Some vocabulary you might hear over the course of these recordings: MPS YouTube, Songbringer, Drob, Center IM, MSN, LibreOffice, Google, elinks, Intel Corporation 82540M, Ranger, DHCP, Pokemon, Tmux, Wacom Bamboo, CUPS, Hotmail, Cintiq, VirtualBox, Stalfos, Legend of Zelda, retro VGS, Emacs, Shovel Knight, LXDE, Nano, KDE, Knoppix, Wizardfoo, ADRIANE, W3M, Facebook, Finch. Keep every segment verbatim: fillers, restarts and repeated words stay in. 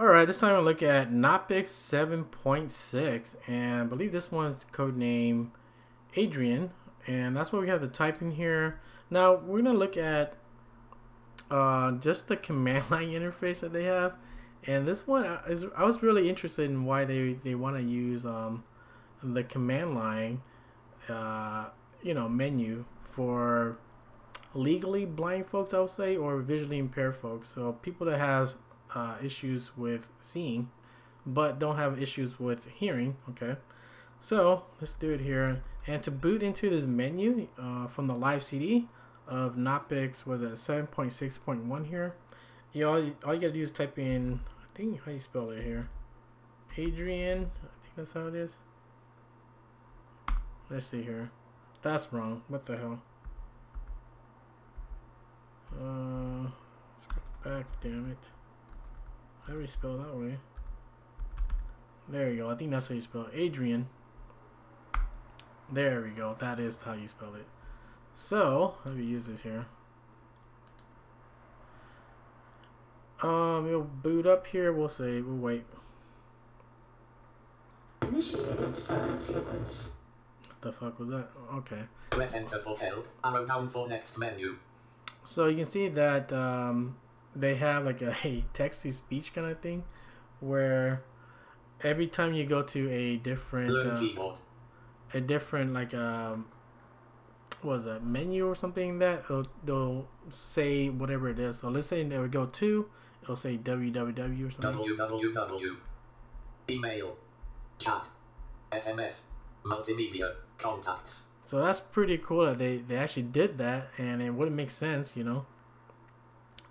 Alright, this time we'll look at Knoppix seven point six, and I believe this one's codename ADRIANE, and that's what we have to type in here. Now we're going to look at uh, just the command line interface that they have, and this one is, I was really interested in why they, they want to use um, the command line uh, you know, menu for legally blind folks, I would say, or visually impaired folks, so people that have Uh, issues with seeing but don't have issues with hearing. Okay, so let's do it here, and to boot into this menu uh, from the live C D of Knoppix was at seven point six point one here, you all, all you gotta do is type in, I think how you spell it here, ADRIANE, I think that's how it is. Let's see here, that's wrong, what the hell, uh, let's go back, damn it, how do you spell that way? There you go. I think that's how you spell it. ADRIANE. There we go. That is how you spell it. So let me use this here. Um, it'll boot up here. We'll say we'll wait. Initiating startup sequence. What the fuck was that? Okay. Press enter for help. Arrow down for next menu. So you can see that. Um, they have like a, a text-to-speech kind of thing where every time you go to a different uh, a different like um what is that, menu or something, that it'll, they'll say whatever it is. So let's say they would go to, it'll say w w w or something, w w w, email, chat, S M S, multimedia, contacts. So that's pretty cool that they, they actually did that, and it wouldn't make sense, you know.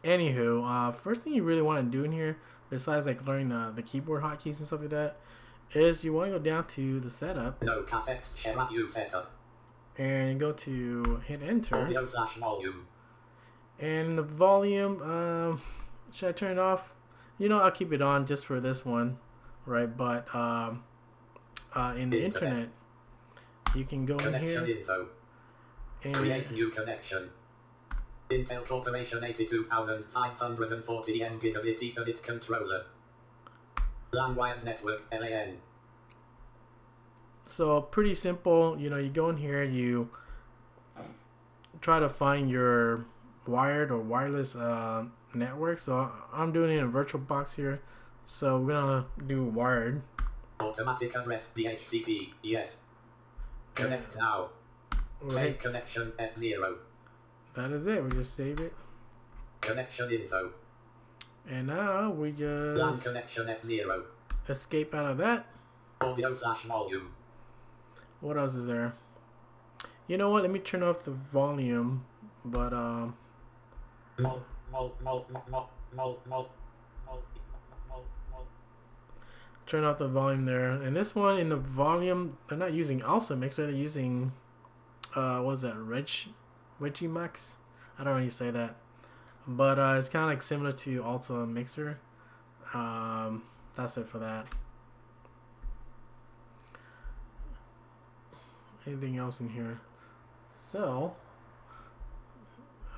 Anywho, uh, first thing you really want to do in here, besides like learning uh, the keyboard hotkeys and stuff like that, is you want to go down to the setup. No context, share view setup. And go to hit enter. Audio slash volume. And the volume, um, should I turn it off? You know, I'll keep it on just for this one, right? But um, uh, in the internet, internet you can go connection in here. Info. And create new connection. Intel Corporation eighty-two thousand five hundred forty M Gigabit Ethernet Controller. LAN Wired Network, LAN. So pretty simple, you know, you go in here, you try to find your wired or wireless uh, network. So I'm doing it in VirtualBox here, so we're going to do wired. Automatic address, D H C P, yes. Connect now. Right. Save connection, F zero. That is it. We just save it. Connection info. And now we just LAN connection F zero. Escape out of that. Audio slash volume. What else is there? You know what? Let me turn off the volume. But um. Mul mul mul mul mul mul mul mul. Turn off the volume there. And this one in the volume, they're not using Alsa mixer. They're using uh, what is that? Rich. Emacs, I don't know how you say that, but uh, it's kind of like similar to Alsa Mixer. Um, that's it for that. Anything else in here? So,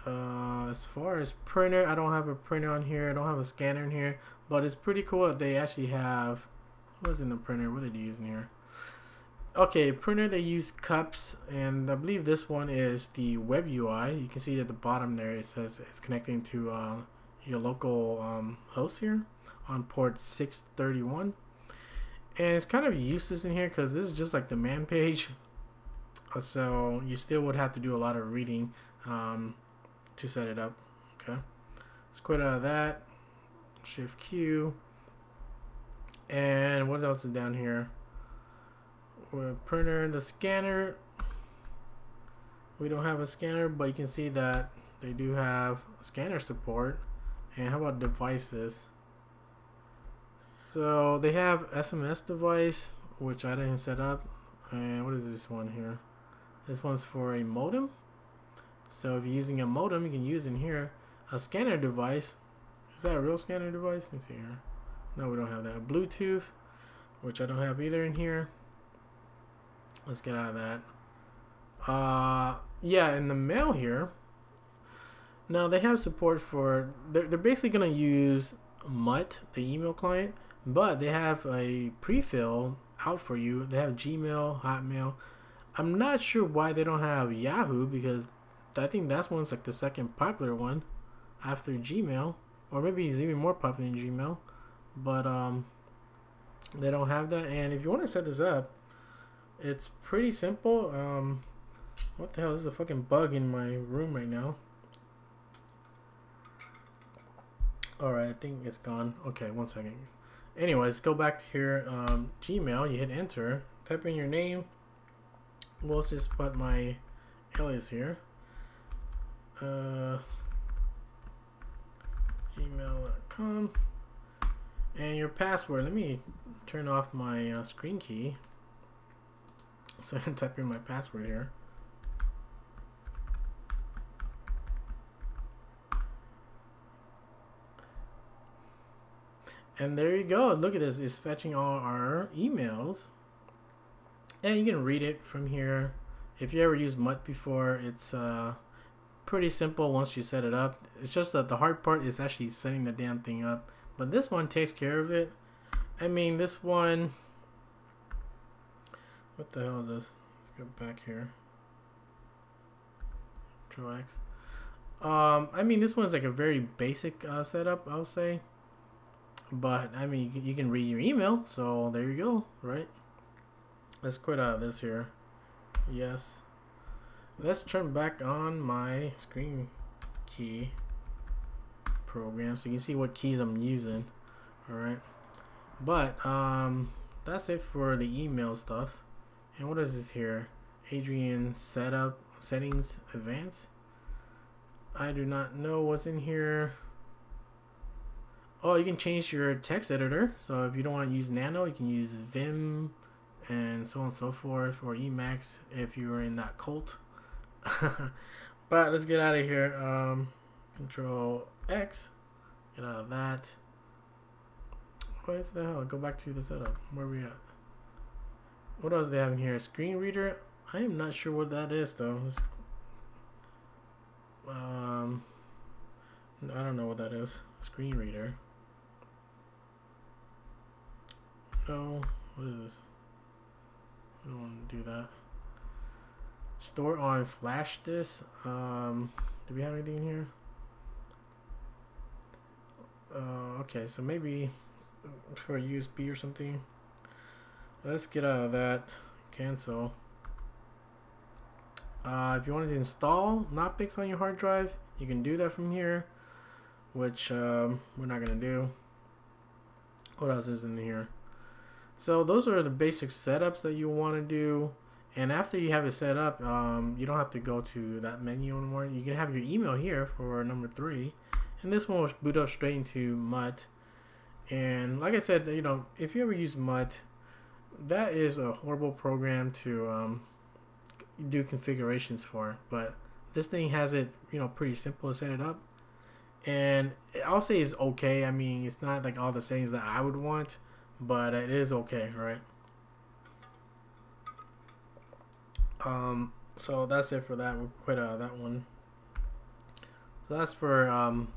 uh, as far as printer, I don't have a printer on here. I don't have a scanner in here, but it's pretty cool that they actually have. What's in the printer? What did you use in here? Okay, printer they use CUPS, and I believe this one is the web U I. You can see at the bottom there it says it's connecting to uh, your local um, host here on port six thirty-one, and it's kind of useless in here because this is just like the man page, so you still would have to do a lot of reading um, to set it up. Okay, let's quit out of that, shift Q, and what else is down here? Printer, the scanner, we don't have a scanner, but you can see that they do have scanner support. And how about devices? So they have S M S device, which I didn't set up, and what is this one here? This one's for a modem, so if you're using a modem you can use in here. A scanner device, is that a real scanner device? Let's see here. No, we don't have that. Bluetooth, which I don't have either in here. Let's get out of that. Uh, yeah, in the mail here, now they have support for, they're, they're basically going to use Mutt, the email client, but they have a pre-fill out for you. They have Gmail, Hotmail. I'm not sure why they don't have Yahoo, because I think that's one's like the second popular one after Gmail, or maybe it's even more popular than Gmail, but um, they don't have that. And if you want to set this up, it's pretty simple. Um, what the hell, this is a fucking bug in my room right now. Alright, I think it's gone. Okay, one second. Anyways, go back to here, um, Gmail, you hit enter, type in your name. We'll just put my alias here. Uh, gmail dot com, and your password. Let me turn off my uh, screen key so I can type in my password here. And there you go. Look at this. It's fetching all our emails. And you can read it from here. If you ever used Mutt before, it's uh, pretty simple once you set it up. It's just that the hard part is actually setting the damn thing up. But this one takes care of it. I mean, this one... What the hell is this? Let's go back here. Control X. Um, I mean, this one's like a very basic uh, setup, I'll say. But, I mean, you can read your email, so there you go, right? Let's quit out of this here. Yes. Let's turn back on my screen key program so you can see what keys I'm using. Alright. But, um, that's it for the email stuff. And what is this here? Adrian Setup Settings Advanced. I do not know what's in here. Oh, you can change your text editor. So if you don't want to use Nano, you can use Vim and so on and so forth, or Emacs if you were in that cult. But let's get out of here. Um, Control X, get out of that. What the hell? Go back to the setup. Where are we at? What else do they have in here? Screen reader. I am not sure what that is though. Let's, um, I don't know what that is. Screen reader. No, what is this? I don't want to do that. Store on flash disk. Um, do we have anything in here? Uh, okay, so maybe for U S B or something. Let's get out of that. Cancel. Uh, if you wanted to install Knoppix on your hard drive, you can do that from here, which um, we're not gonna do. What else is in here? So those are the basic setups that you want to do. And after you have it set up, um, you don't have to go to that menu anymore. You can have your email here for number three. And this one will boot up straight into Mutt. And like I said, you know, if you ever use Mutt, that is a horrible program to um, do configurations for. But this thing has it, you know, pretty simple to set it up. And I'll say it's okay. I mean, it's not like all the settings that I would want, but it is okay, right? Um, so that's it for that. We'll quit uh, that one. So that's for um,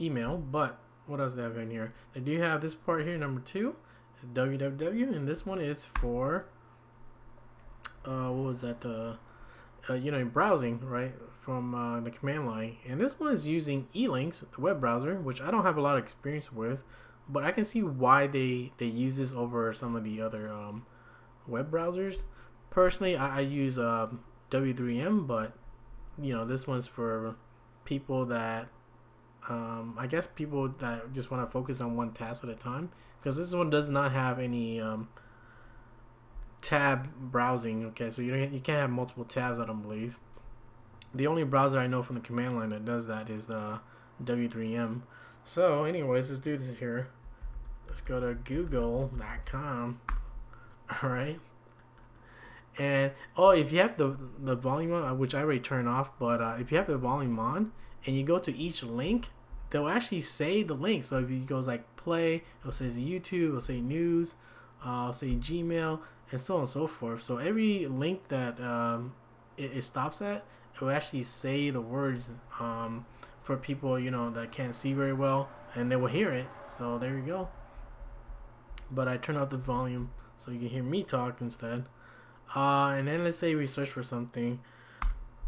email, but what else do they have in here? They do have this part here, number two, is W W W, and this one is for, uh, what was that? Uh, uh, you know, browsing, right? From uh, the command line. And this one is using elinks, the web browser, which I don't have a lot of experience with. But I can see why they, they use this over some of the other um, web browsers. Personally, I, I use uh, W three M, but you know, this one's for people that, um, I guess people that just want to focus on one task at a time, because this one does not have any um, tab browsing. Okay, so you don't, you can't have multiple tabs, I don't believe. The only browser I know from the command line that does that is uh, W three M. So anyways, let's do this here. Let's go to google dot com. All right. And oh, if you have the the volume on, which I already turned off, but uh, if you have the volume on and you go to each link, they'll actually say the link. So if you goes like play, it'll say YouTube, it'll say news, uh, it'll say Gmail, and so on and so forth. So every link that um, it, it stops at, it will actually say the words um, for people, you know, that can't see very well, and they will hear it. So there you go. But I turn off the volume so you can hear me talk instead. Uh, and then let's say we search for something.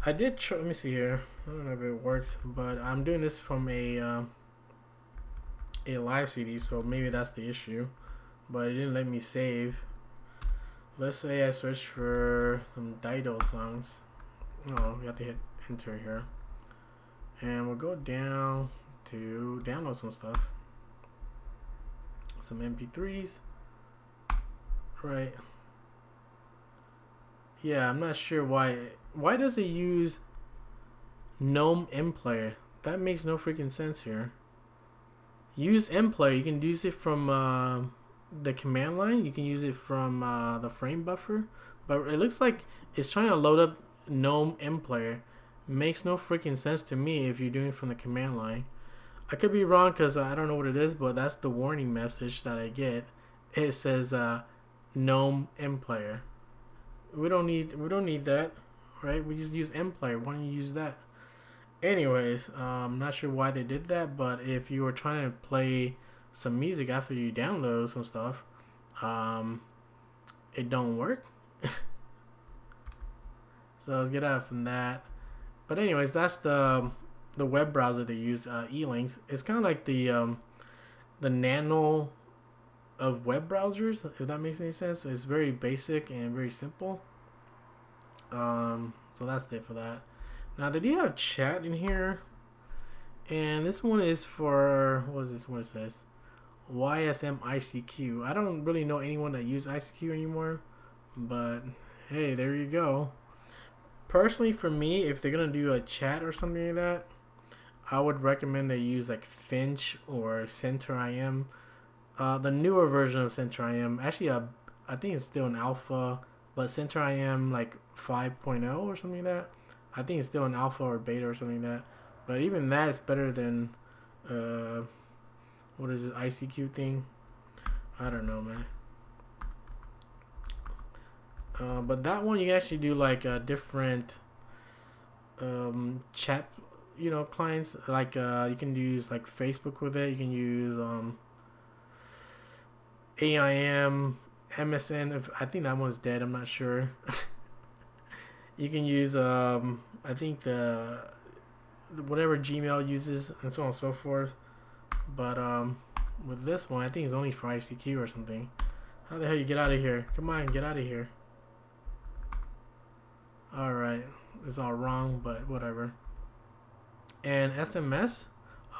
I did try, let me see here. I don't know if it works, but I'm doing this from a uh, a live C D, so maybe that's the issue. But it didn't let me save. Let's say I search for some Dido songs. Oh, we have to hit enter here, and we'll go down to download some stuff, some M P threes, right? Yeah, I'm not sure why. Why does it use GNOME mplayer? That makes no freaking sense here. Use mplayer. You can use it from uh, the command line. You can use it from uh, the frame buffer. But it looks like it's trying to load up GNOME mplayer. Makes no freaking sense to me if you're doing it from the command line. I could be wrong because I don't know what it is, but that's the warning message that I get. It says uh, GNOME mplayer. We don't need we don't need that, right? We just use mplayer. Why don't you use that? Anyways, I'm um, not sure why they did that, but if you were trying to play some music after you download some stuff, um, it don't work. So let's get out from that. But anyways, that's the the web browser they use, uh, elinks. It's kind of like the um, the Nano of web browsers, if that makes any sense. It's very basic and very simple. Um, so that's it for that. Now they do have chat in here, and this one is for, what is this one? It says Y S M I C Q. I don't really know anyone that uses I C Q anymore, but hey, there you go. Personally, for me, if they're gonna do a chat or something like that, I would recommend they use like Finch or Center I M. Uh, the newer version of Center I M, actually, uh, I think it's still an alpha, but Center I M like five point oh or something like that. I think it's still an alpha or beta or something like that. But even that is better than uh, what is this I C Q thing? I don't know, man. Uh, but that one you can actually do like uh, different um, chat, you know, clients. Like uh, you can use like Facebook with it. You can use um. A I M, M S N, if, I think that one's dead, I'm not sure. You can use, um, I think the, the, whatever Gmail uses, and so on and so forth. But um, with this one, I think it's only for I C Q or something. How the hell you get out of here? Come on, get out of here. Alright, it's all wrong, but whatever. And S M S,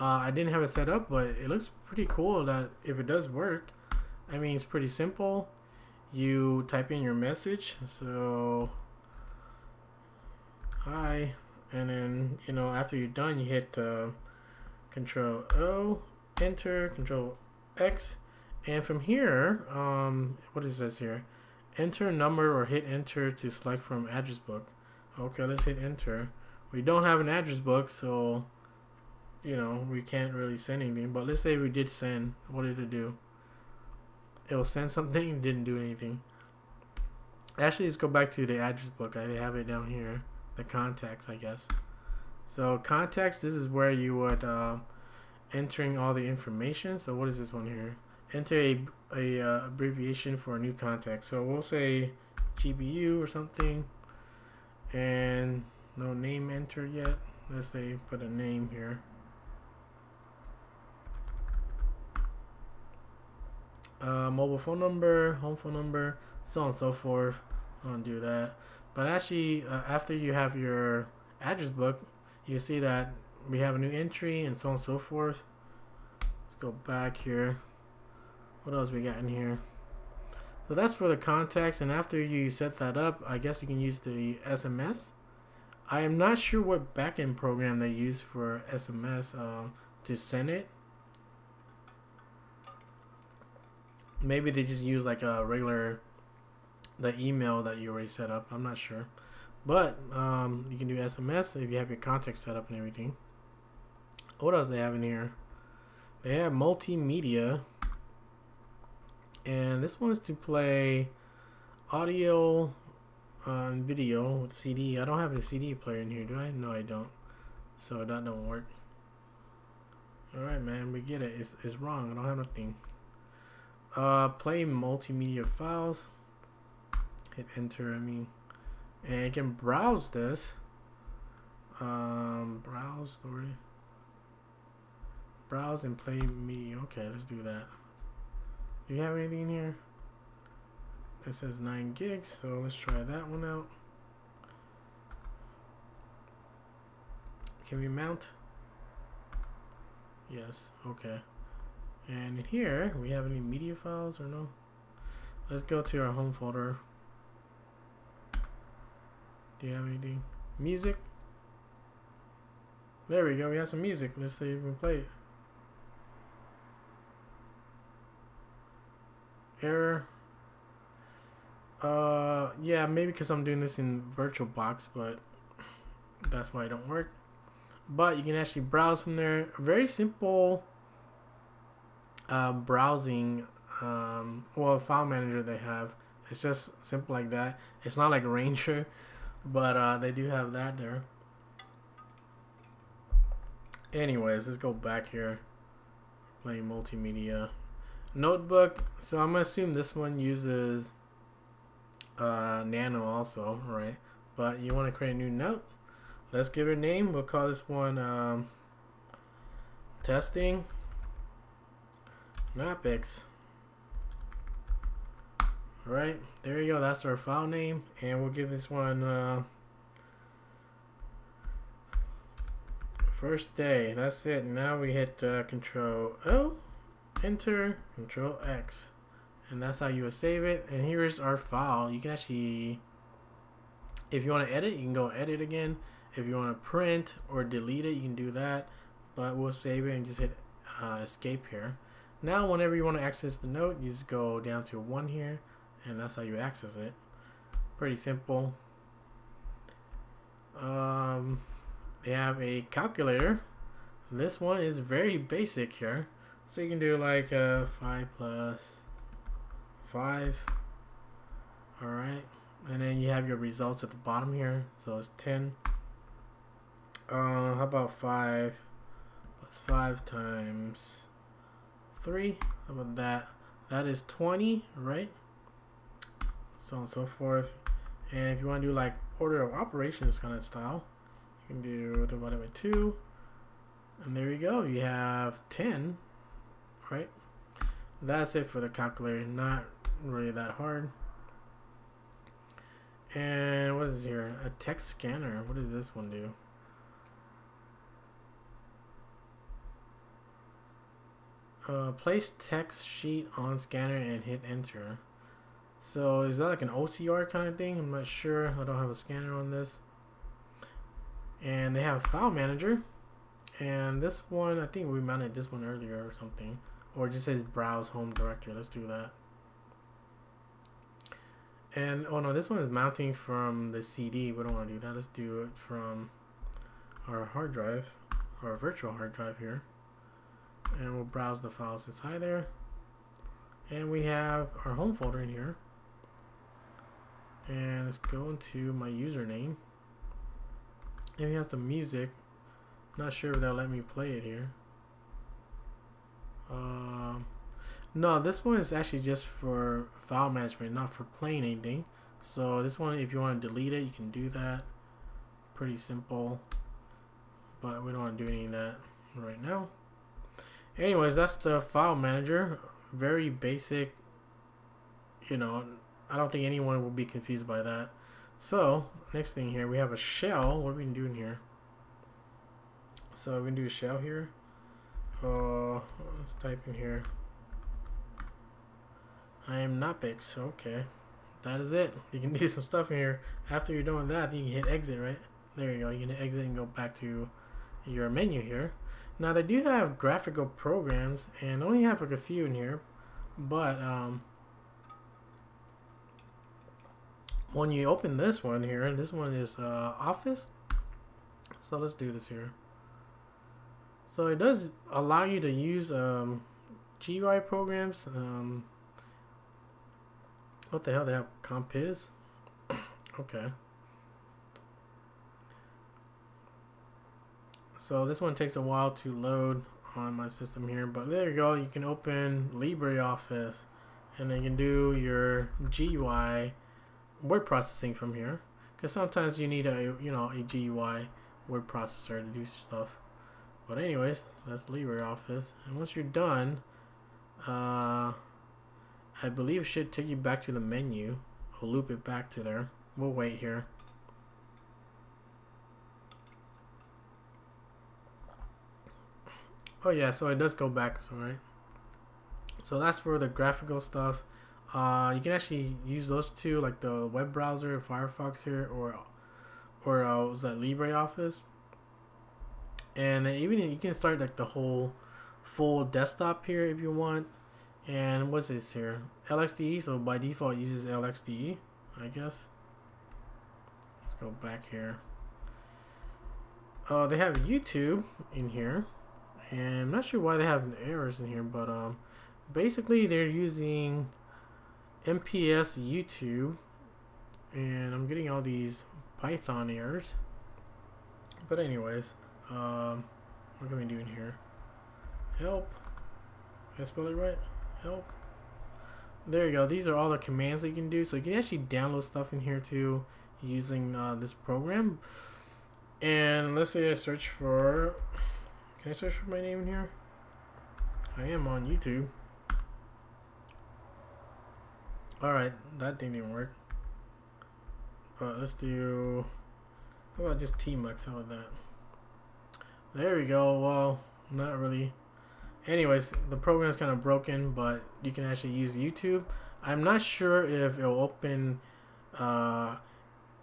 uh, I didn't have it set up, but it looks pretty cool that if it does work. I mean, it's pretty simple. You type in your message, so hi, and then, you know, after you're done, you hit uh, Control O, Enter, Control X, and from here, um, what is this here? Enter number or hit Enter to select from address book. Okay, let's hit Enter. We don't have an address book, so you know we can't really send anything. But let's say we did send. What did it do? It'll send something and didn't do anything. Actually, let's go back to the address book. I have it down here. The contacts, I guess. So contacts, this is where you would uh, entering all the information. So what is this one here? Enter a, a uh, abbreviation for a new contact. So we'll say G B U or something. And no name entered yet. Let's say put a name here. Uh, mobile phone number, home phone number, so on and so forth. I don't do that. But actually, uh, after you have your address book, you see that we have a new entry and so on and so forth. Let's go back here. What else we got in here? So that's for the contacts, and after you set that up, I guess you can use the S M S. I am not sure what backend program they use for S M S um, to send it. Maybe they just use like a regular, the email that you already set up. I'm not sure. But um, you can do S M S if you have your contact set up and everything. What else they have in here? They have multimedia. And this one's to play audio and uh, video with C D. I don't have a C D player in here, do I? No, I don't. So that don't work. Alright, man, we get it. It's, it's wrong. I don't have nothing. Uh, play multimedia files. Hit enter, I mean. And I can browse this. Um, browse story. Browse and play media. Okay, let's do that. Do you have anything in here? It says nine gigs, so let's try that one out. Can we mount? Yes, okay. And in here, we have any media files or no? Let's go to our home folder. Do you have anything? Music. There we go, we have some music. Let's see if we can play it. Error. Uh, yeah, maybe because I'm doing this in VirtualBox, but that's why it don't work. But you can actually browse from there. Very simple uh, browsing, um, well, file manager they have. It's just simple like that. It's not like Ranger, but uh, they do have that there. Anyways, let's go back here. Play multimedia. Notebook. So I'm gonna assume this one uses uh, Nano also, right? But you want to create a new note. Let's give it a name. We'll call this one um, testing Knoppix. All right, there you go. That's our file name, and we'll give this one uh, first day. That's it. Now we hit uh, Control O, Enter, Control X, and that's how you would save it. And here's our file. You can actually, if you want to edit, you can go edit again. If you want to print or delete it, you can do that, but we'll save it and just hit uh, escape here. Now whenever you want to access the note, you just go down to one here, and that's how you access it. Pretty simple. Um, they have a calculator. This one is very basic here. So you can do like a five plus five. Alright, and then you have your results at the bottom here, so it's ten. Uh, how about five plus five times three? How about that? That is twenty, right? So on and so forth. And if you want to do like order of operations kind of style, you can do divided by two. And there you go. You have ten, right? That's it for the calculator. Not really that hard. And what is here? A text scanner. What does this one do? Uh, place text sheet on scanner and hit enter. So is that like an O C R kind of thing? I'm not sure. I don't have a scanner on this. And they have a file manager, and this one, I think we mounted this one earlier or something, or it just says browse home directory. Let's do that. And oh no, this one is mounting from the C D. We don't want to do that. Let's do it from our hard drive, our virtual hard drive here. And we'll browse the files that's high there, and we have our home folder in here. And let's go into my username, and we have some music. Not sure if they'll let me play it here. Um, no, this one is actually just for file management, not for playing anything. So this one, if you want to delete it, you can do that. Pretty simple, but we don't want to do any of that right now. Anyways, that's the file manager. Very basic. You know, I don't think anyone will be confused by that. So, next thing here, we have a shell. What are we doing here? So, we can do a shell here. Uh, let's type in here. I am Knoppix. Okay. That is it. You can do some stuff in here. After you're done with that, you can hit exit, right? There you go. You can hit exit and go back to your menu here. Now they do have graphical programs, and they only have like a few in here, but um, when you open this one here, this one is uh, Office. So let's do this here. So it does allow you to use um, G U I programs. Um, what the hell, they have Compiz? Okay. So this one takes a while to load on my system here, but there you go. You can open LibreOffice, and then you can do your G U I word processing from here, because sometimes you need a you know a G U I word processor to do stuff. But anyways, that's LibreOffice, and once you're done, uh, I believe it should take you back to the menu. We'll loop it back to there. We'll wait here. Oh yeah, so it does go back, so right. So that's for the graphical stuff. Uh, you can actually use those two, like the web browser, Firefox here, or or uh, was that LibreOffice? And even you can start like the whole full desktop here if you want. And what's this here? L X D E. So by default, it uses L X D E, I guess. Let's go back here. Uh, they have YouTube in here. And I'm not sure why they have the errors in here, but um, basically they're using M P S YouTube, and I'm getting all these Python errors. But anyways, um, what can we do in here? Help. Did I spell it right? Help. There you go. These are all the commands that you can do. So you can actually download stuff in here too using uh, this program. And let's say I search for. Can I search for my name in here? I am on YouTube. Alright, that thing didn't work. But let's do... How about just Tmux? How about that? There we go. Well, not really. Anyways, the program is kind of broken, but you can actually use YouTube. I'm not sure if it'll open, uh,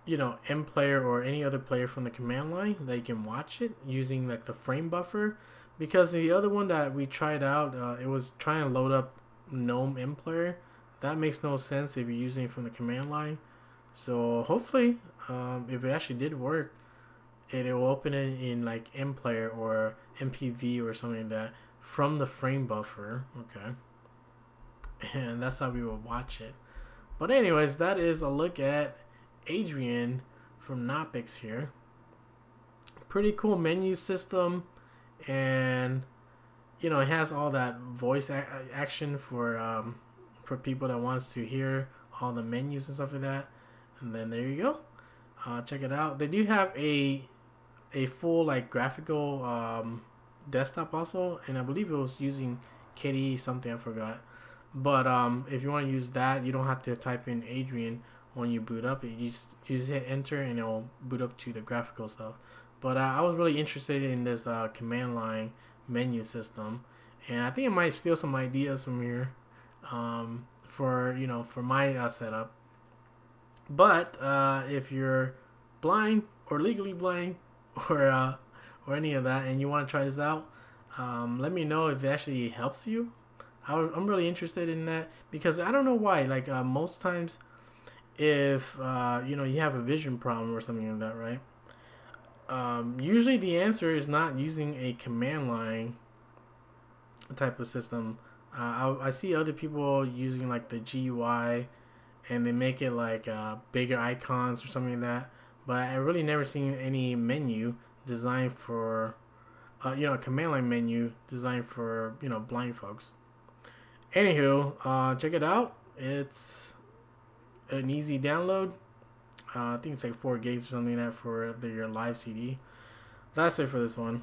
you know, mplayer or any other player from the command line that you can watch it using like the frame buffer, because the other one that we tried out, uh, it was trying to load up GNOME mplayer. That makes no sense if you're using it from the command line. So hopefully, um, if it actually did work, it, it will open it in like mplayer or M P V or something like that from the frame buffer. Okay, and that's how we will watch it. But anyways, that is a look at ADRIANE from Knoppix here. Pretty cool menu system, and you know it has all that voice ac action for um, for people that wants to hear all the menus and stuff like that. And then there you go. Uh, check it out. They do have a a full like graphical um, desktop also, and I believe it was using K D E something, I forgot. But um, if you want to use that, you don't have to type in ADRIANE. When you boot up, you just, you just hit enter and it'll boot up to the graphical stuff. But uh, I was really interested in this uh, command line menu system, and I think it might steal some ideas from here um, for you know for my uh, setup. But uh, if you're blind or legally blind or uh, or any of that, and you want to try this out, um, let me know if it actually helps you. I, I'm really interested in that, because I don't know why. Like uh, most times. If uh, you know you have a vision problem or something like that, right? Um, usually the answer is not using a command line type of system. Uh, I, I see other people using like the G U I, and they make it like uh, bigger icons or something like that. But I really never seen any menu designed for, uh, you know, a command line menu designed for you know blind folks. Anywho, uh, check it out. It's an easy download. uh, I think it's like four gigs or something like that for the, your live C D. That's it for this one.